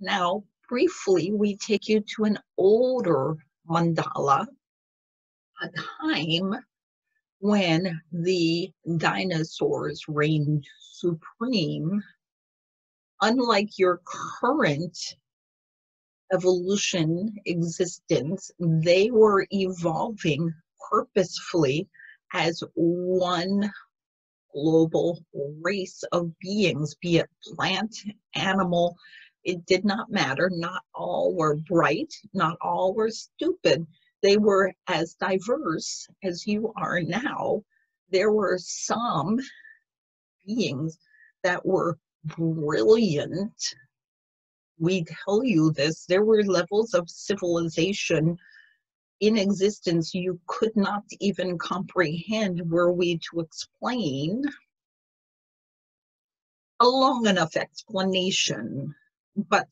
Now, briefly, we take you to an older mandala, a time when the dinosaurs reigned supreme, unlike your current evolution existence. They were evolving purposefully as one global race of beings, be it plant, animal, it did not matter. Not all were bright, not all were stupid. They were as diverse as you are now. There were some beings that were brilliant. We tell you this, there were levels of civilization in existence you could not even comprehend were we to explain a long enough explanation, but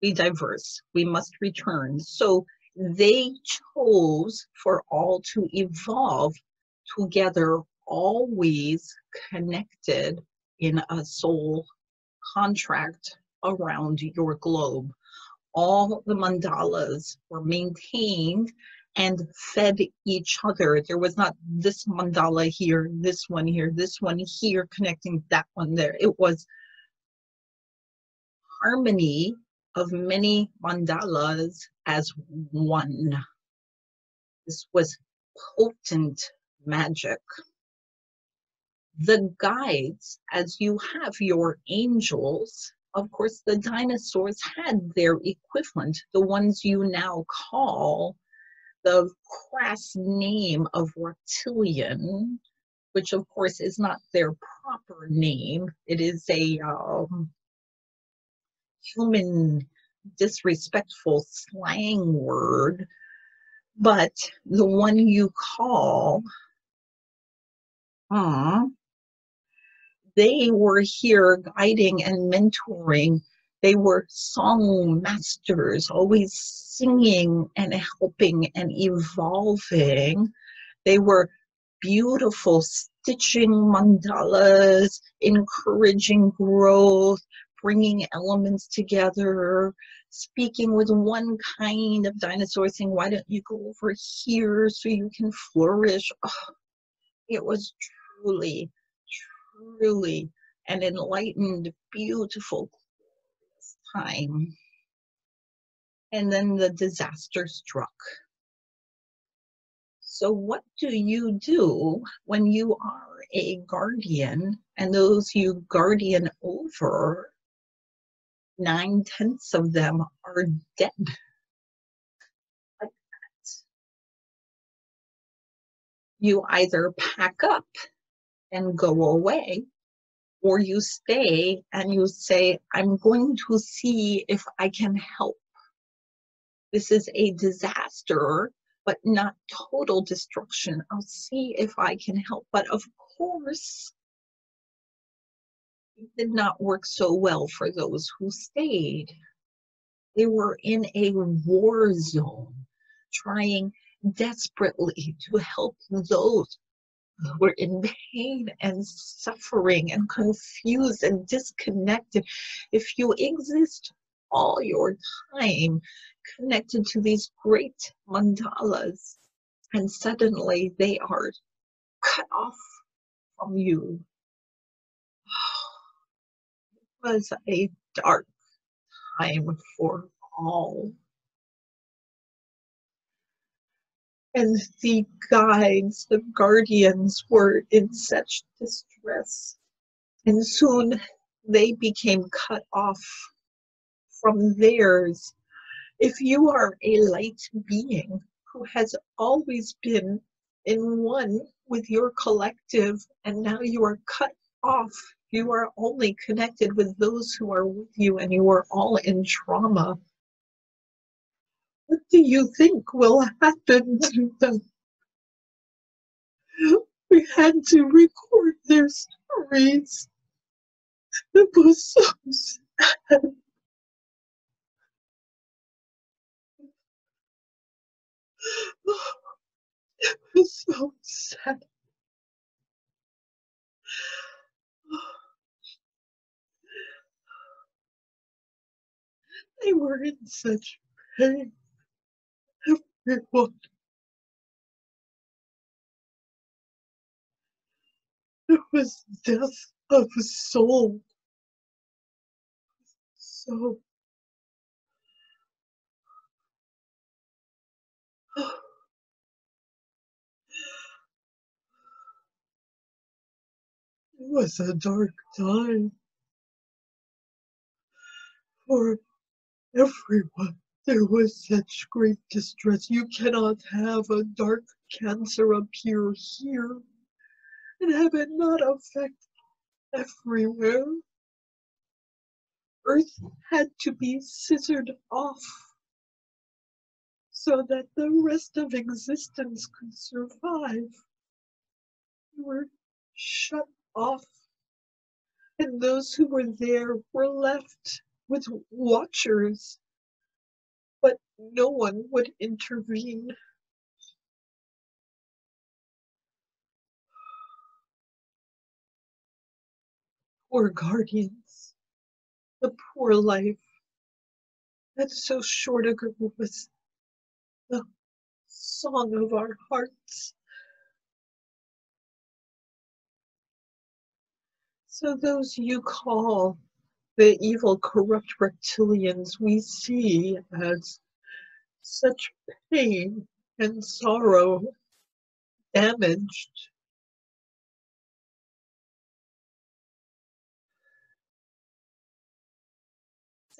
be diverse, we must return. So they chose for all to evolve together, always connected in a soul contract around your globe. All the mandalas were maintained and fed each other. There was not this mandala here, this one here, this one here, connecting that one there. It was harmony of many mandalas as one. This was potent magic. The guides, as you have your angels, of course, the dinosaurs had their equivalent, the ones you now call the crass name of reptilian, which of course is not their proper name. It is a human disrespectful slang word, but the one you call, they were here guiding and mentoring. They were song masters, always singing and helping and evolving. They were beautiful, stitching mandalas, encouraging growth, bringing elements together, speaking with one kind of dinosaur, saying, why don't you go over here so you can flourish? Oh, it was truly, truly an enlightened, beautiful time. And then the disaster struck. So what do you do when you are a guardian and those you guardian over, 9/10 of them are dead? Like that. You either pack up and go away, or you stay and you say, I'm going to see if I can help. This is a disaster, but not total destruction. I'll see if I can help. But of course, it did not work so well for those who stayed. They were in a war zone, trying desperately to help those were in pain and suffering and confused and disconnected. If you exist all your time connected to these great mandalas and suddenly they are cut off from you. It was a dark time for all. And the guides, the guardians, were in such distress. And soon they became cut off from theirs. If you are a light being who has always been in one with your collective, and now you are cut off, you are only connected with those who are with you, and you are all in trauma. What do you think will happen to them? We had to record their stories. It was so sad. It was so sad. They were in such pain. It was death of a soul. So it was a dark time for everyone. There was such great distress. You cannot have a dark cancer appear here and have it not affect everywhere. Earth had to be scissored off so that the rest of existence could survive. We were shut off, and those who were there were left with watchers, but no one would intervene. Poor guardians, the poor life that so short ago was the song of our hearts. So those you call the evil, corrupt reptilians, we see as such pain and sorrow, damaged.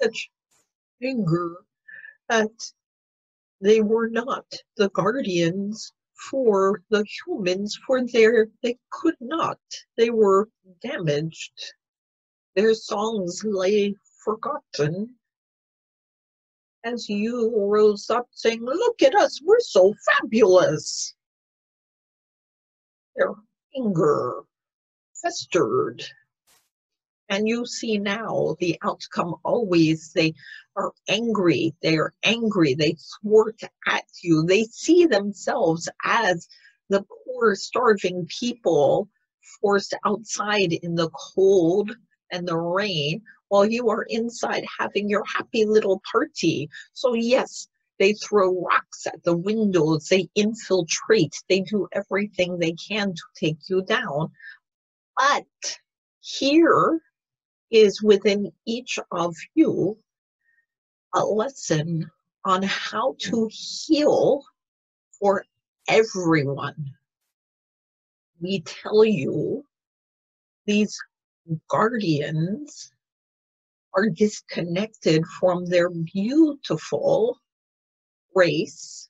Such anger that they were not the guardians for the humans, they could not. They were damaged. Their songs lay forgotten. As you rose up saying, "Look at us, we're so fabulous," their anger festered. And you see now the outcome always. They are angry. They are angry. They thwart at you. They see themselves as the poor, starving people forced outside in the cold and the rain, while you are inside having your happy little party. So yes, they throw rocks at the windows. They infiltrate. They do everything they can to take you down. But here is within each of you a lesson on how to heal for everyone. We tell you these guardians are disconnected from their beautiful race.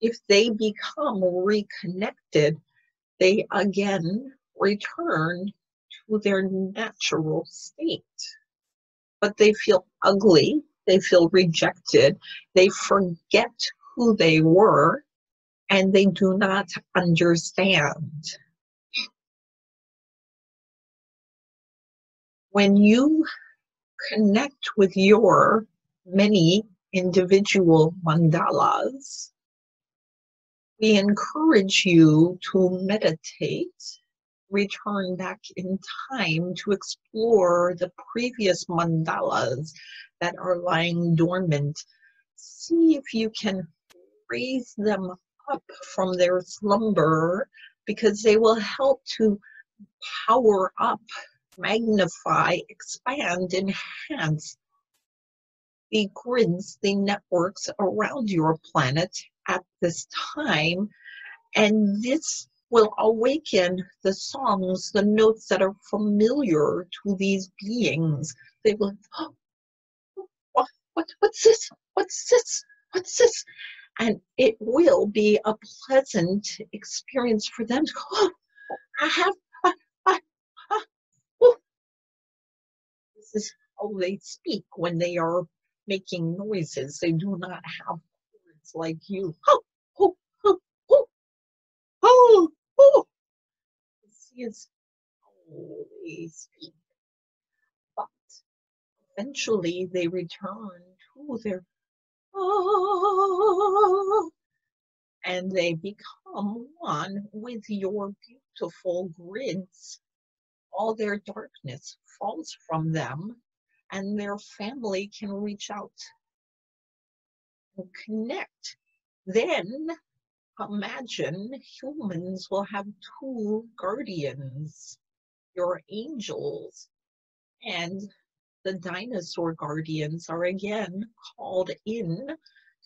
If they become reconnected, they again return to their natural state. But they feel ugly, they feel rejected, they forget who they were, and they do not understand. When you connect with your many individual mandalas, we encourage you to meditate, return back in time to explore the previous mandalas that are lying dormant. See if you can raise them up from their slumber, because they will help to power up, magnify, expand, enhance the grids, the networks around your planet at this time. And this will awaken the songs, the notes that are familiar to these beings. They will, "Oh, what's this? What's this? What's this?" And it will be a pleasant experience for them to go, "Oh, oh." This is how they speak when they are making noises. They do not have words like you. "Oh, oh, oh, oh, oh. Oh," this is how they speak. But eventually they return to their "oh," and they become one with your beautiful grids. All their darkness falls from them, and their family can reach out and connect. Then imagine humans will have two guardians, your angels, and the dinosaur guardians are again called in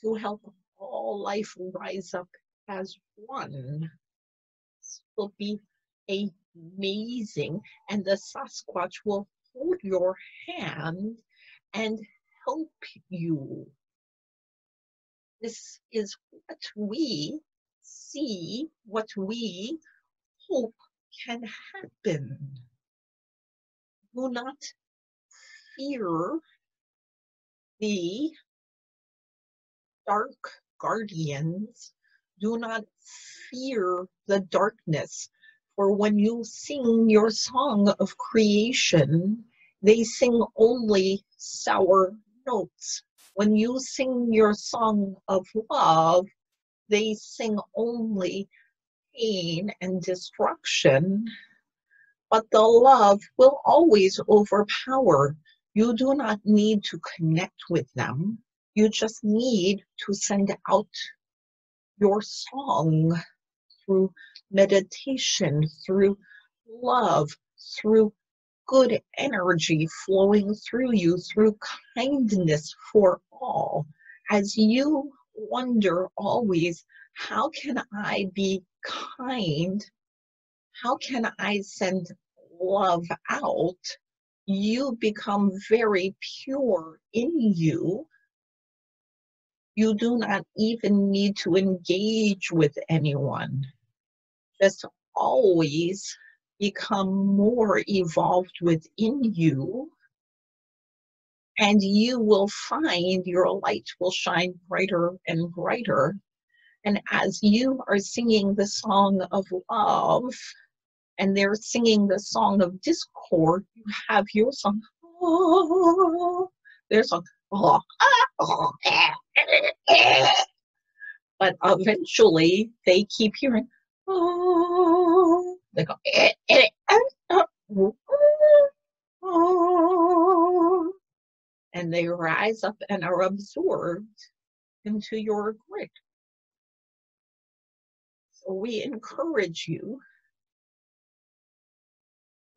to help all life rise up as one. This will be amazing, and the Sasquatch will hold your hand and help you. This is what we see, what we hope can happen. Do not fear the dark guardians. Do not fear the darkness. For when you sing your song of creation, they sing only sour notes. When you sing your song of love, they sing only pain and destruction. But the love will always overpower. You do not need to connect with them. You just need to send out your song through meditation, through love, through good energy flowing through you, through kindness for all. As you wonder always, how can I be kind? How can I send love out? You become very pure in you. You do not even need to engage with anyone. Just always become more evolved within you, and you will find your light will shine brighter and brighter. And as you are singing the song of love, and they're singing the song of discord, you have your song. Oh, their song. Oh, oh, eh. But eventually they keep hearing, oh, they go, eh, eh, eh, oh, oh, and they rise up and are absorbed into your grid. So we encourage you,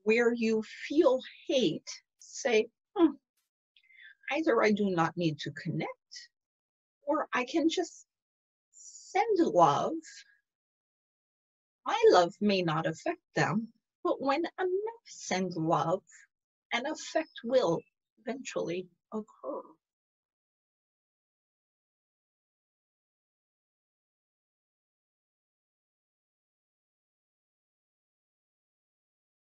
where you feel hate, say, either I do not need to connect, or I can just send love. My love may not affect them, but when enough send love, an effect will eventually